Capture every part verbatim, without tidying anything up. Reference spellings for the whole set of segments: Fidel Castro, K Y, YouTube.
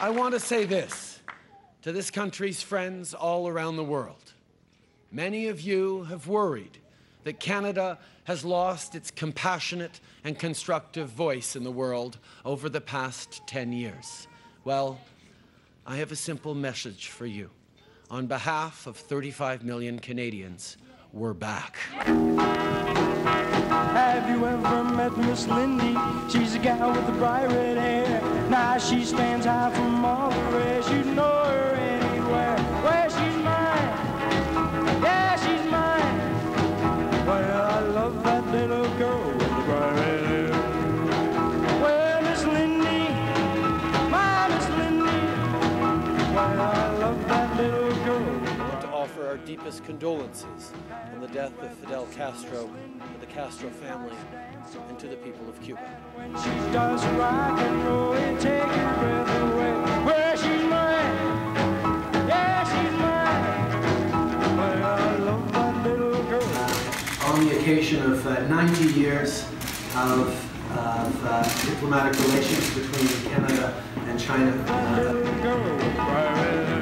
I want to say this to this country's friends all around the world. Many of you have worried that Canada has lost its compassionate and constructive voice in the world over the past ten years. Well, I have a simple message for you. On behalf of thirty-five million Canadians, we're back. Have you ever met Miss Lindy? She's a gal with the bright red hair. Now she stands high from all the rest. You'd know her anywhere. Well, she's mine. Yeah, she's mine. Well, I love that little girl with the bright red hair. Well, Miss Lindy, my Miss Lindy. Well, I love that little girl. I want to offer our deepest condolences on the death of Fidel Castro, to the Castro family, and to the people of Cuba. When she does rock and roll and take your breath away, well, she's mine, yeah, she's mine, but I love that little girl. On the occasion of uh, ninety years of, of uh, diplomatic relations between Canada and China, that little girl, right?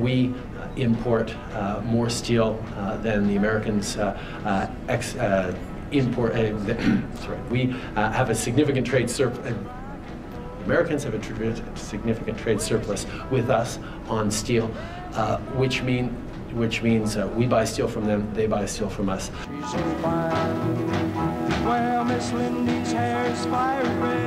We import uh, more steel uh, than the Americans uh, uh, ex uh, import. Uh, sorry, we uh, have a significant trade surplus. Americans have a tr significant trade surplus with us on steel, uh, which mean which means uh, we buy steel from them, they buy steel from us. She's so fine. Well, Miss Lindy's hair is fiery red.